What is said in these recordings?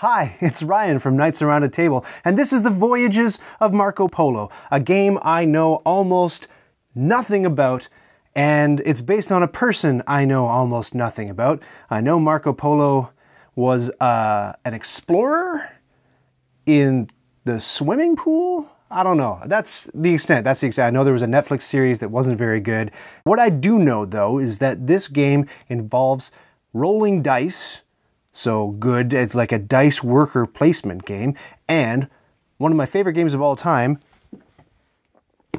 Hi, it's Ryan from Nights Around a Table, and this is The Voyages of Marco Polo, a game I know almost nothing about, and it's based on a person I know almost nothing about. I know Marco Polo was an explorer in the swimming pool? I don't know. That's the extent. I know there was a Netflix series that wasn't very good. What I do know, though, is that this game involves rolling dice, so good, it's like a dice worker placement game, and one of my favorite games of all time,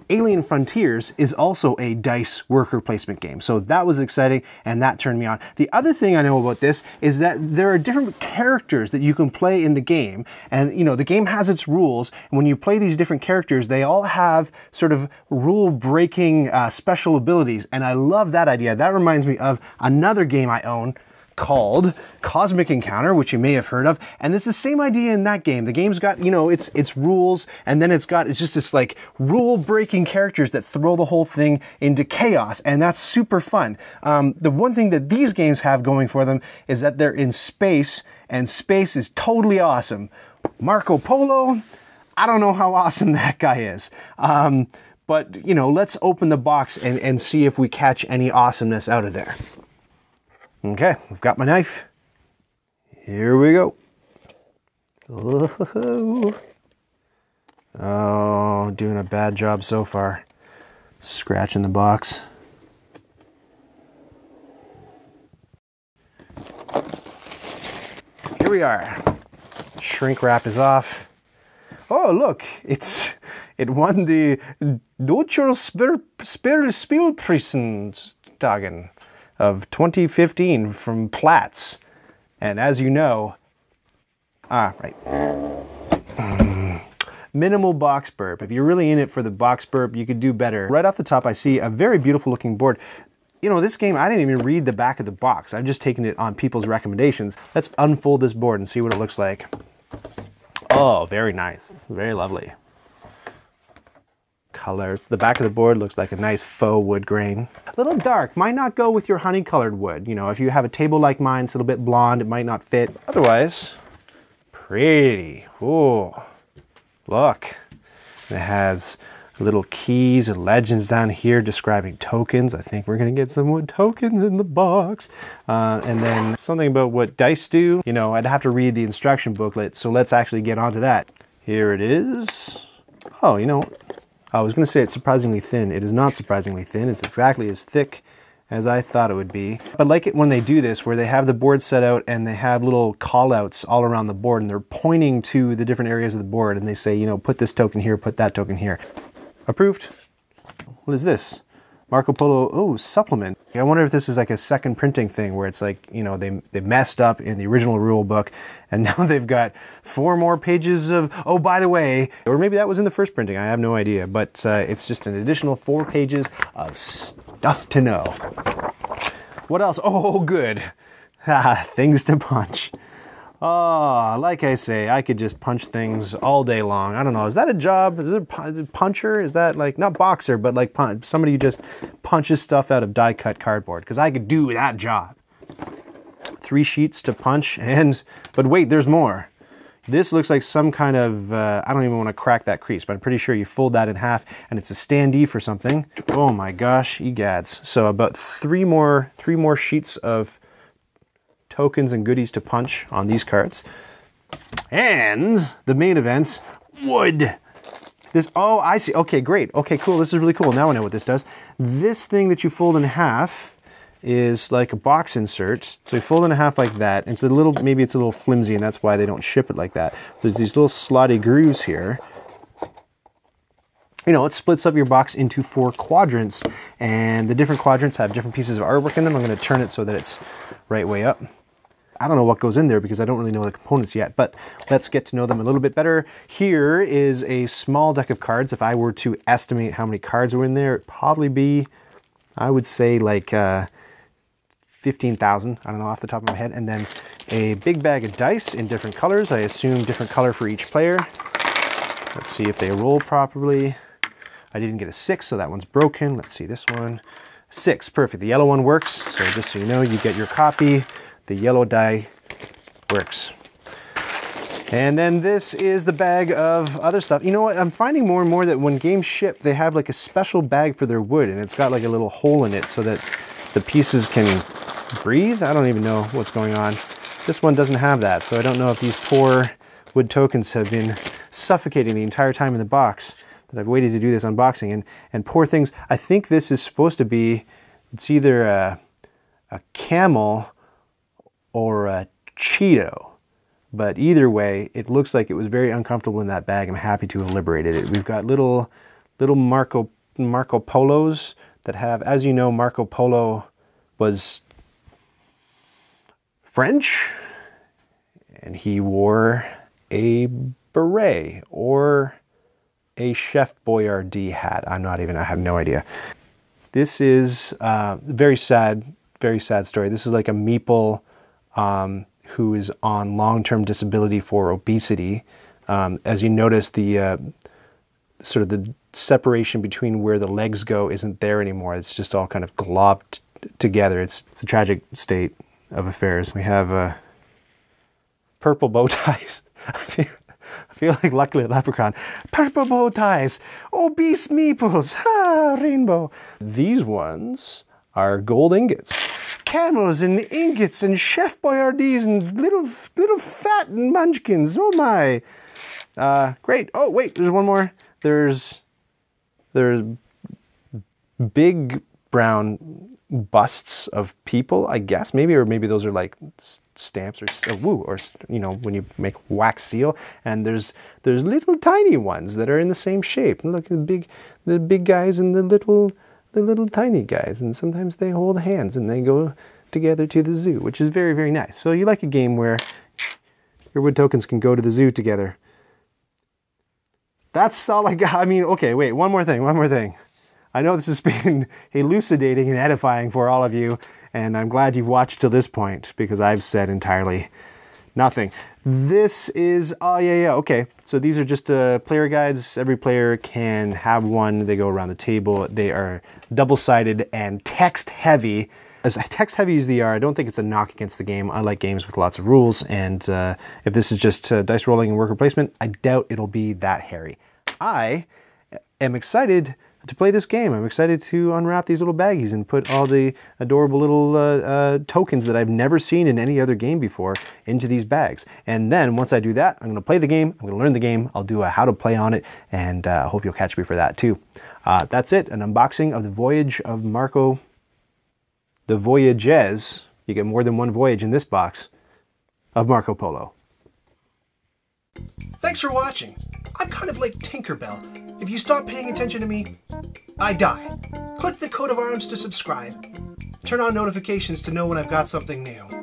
Alien Frontiers, is also a dice worker placement game. So that was exciting and that turned me on. The other thing I know about this is that there are different characters that you can play in the game, and you know, the game has its rules, and when you play these different characters, they all have sort of rule-breaking special abilities, and I love that idea. That reminds me of another game I own called Cosmic Encounter, which you may have heard of, and it's the same idea in that game. The game's got, you know, its rules, and then it's just this like rule-breaking characters that throw the whole thing into chaos, and that's super fun. The one thing that these games have going for them is that they're in space, and space is totally awesome. Marco Polo, I don't know how awesome that guy is. But, you know, let's open the box and see if we catch any awesomeness out of there. Okay, I've got my knife. Here we go. Ooh. Oh, doing a bad job so far. Scratching the box. Here we are. Shrink wrap is off. Oh, look, it won the Deutscher Spielepreis of 2015 from Platts. And as you know, minimal box burp. If you're really in it for the box burp, you could do better. Right off the top, I see a very beautiful looking board. You know, this game, I didn't even read the back of the box. I've just taken it on people's recommendations. Let's unfold this board and see what it looks like. Oh, very nice, very lovely. Color. The back of the board looks like a nice faux wood grain. A little dark, might not go with your honey colored wood. You know, if you have a table like mine, it's a little bit blonde, it might not fit. Otherwise, pretty. Oh, look. It has little keys and legends down here describing tokens. I think we're gonna get some wood tokens in the box. And then something about what dice do. You know, I'd have to read the instruction booklet, so let's actually get onto that. Here it is. Oh, you know, I was going to say it's surprisingly thin. It is not surprisingly thin. It's exactly as thick as I thought it would be. I like it when they do this, where they have the board set out and they have little call-outs all around the board, and they're pointing to the different areas of the board, and they say, you know, put this token here, put that token here. Approved. What is this? Marco Polo, oh, supplement. I wonder if this is like a second printing thing where it's like, you know, they messed up in the original rule book and now they've got 4 more pages of, oh, by the way, or maybe that was in the first printing, I have no idea, but it's just an additional 4 pages of stuff to know. What else? Oh, good. Things to punch. Oh, like I say, I could just punch things all day long. I don't know, is that a job? Is it a puncher? Is that like, not boxer, but like somebody who just punches stuff out of die-cut cardboard? Because I could do that job. 3 sheets to punch and, but wait, there's more. This looks like some kind of, I don't even want to crack that crease, but I'm pretty sure you fold that in half and it's a standee for something. Oh my gosh, egads. So about 3 more sheets of tokens and goodies to punch on these cards. And the main event, wood. This, oh, I see, okay, great. Okay, cool, this is really cool. Now I know what this does. This thing that you fold in half is like a box insert. So you fold in half like that. It's a little, maybe it's a little flimsy and that's why they don't ship it like that. There's these little slotty grooves here. You know, it splits up your box into 4 quadrants, and the different quadrants have different pieces of artwork in them. I'm gonna turn it so that it's right way up. I don't know what goes in there because I don't really know the components yet, but let's get to know them a little bit better. Here is a small deck of cards. If I were to estimate how many cards were in there, it'd probably be, I would say like 15,000, I don't know off the top of my head. And then a big bag of dice in different colors. I assume different color for each player. Let's see if they roll properly. I didn't get a 6, so that one's broken. Let's see this one. 6, perfect. The yellow one works. So just so you know, you get your copy. The yellow die works. And then this is the bag of other stuff. You know what, I'm finding more and more that when games ship, they have like a special bag for their wood, and it's got like a little hole in it so that the pieces can breathe. I don't even know what's going on. This one doesn't have that, so I don't know if these poor wood tokens have been suffocating the entire time in the box that I've waited to do this unboxing. And poor things, I think this is supposed to be, it's either a camel or a Cheeto. But either way, it looks like it was very uncomfortable in that bag. I'm happy to have liberated it. We've got little Marco Polos that have, as you know, Marco Polo was French, and he wore a beret or a Chef Boyardee hat. I'm not even, I have no idea. This is very sad story. This is like a meeple who is on long-term disability for obesity. As you notice, the sort of the separation between where the legs go isn't there anymore. It's just all kind of globbed together. It's a tragic state of affairs. We have purple bow ties. I feel like Luckily Leprechaun. Purple bow ties, obese meeples, ah, rainbow. These ones are gold ingots. Camels and ingots and Chef Boyardees and little fat munchkins, oh my. Great, oh wait, there's one more. There's big brown busts of people, I guess, maybe, or maybe those are like stamps or woo, or you know, when you make wax seal. And there's little tiny ones that are in the same shape. And look, the big guys and the little tiny guys, and sometimes they hold hands and they go together to the zoo, which is very, very nice. So you like a game where your wood tokens can go to the zoo together. That's all I got. I mean, okay, wait, one more thing. I know this has been elucidating and edifying for all of you, and I'm glad you've watched till this point, because I've said entirely nothing. This is, oh yeah, okay. So these are just player guides. Every player can have one. They go around the table. They are double-sided and text-heavy. As text-heavy as they are, I don't think it's a knock against the game. I like games with lots of rules, and if this is just dice rolling and worker placement, I doubt it'll be that hairy. I am excited to play this game. I'm excited to unwrap these little baggies and put all the adorable little tokens that I've never seen in any other game before into these bags. And then once I do that, I'm gonna play the game, I'm gonna learn the game, I'll do a how to play on it, and I hope you'll catch me for that too. That's it, an unboxing of The Voyages, you get more than one voyage in this box, of Marco Polo. Thanks for watching. I'm kind of like Tinkerbell. If you stop paying attention to me, I die. Click the coat of arms to subscribe. Turn on notifications to know when I've got something new.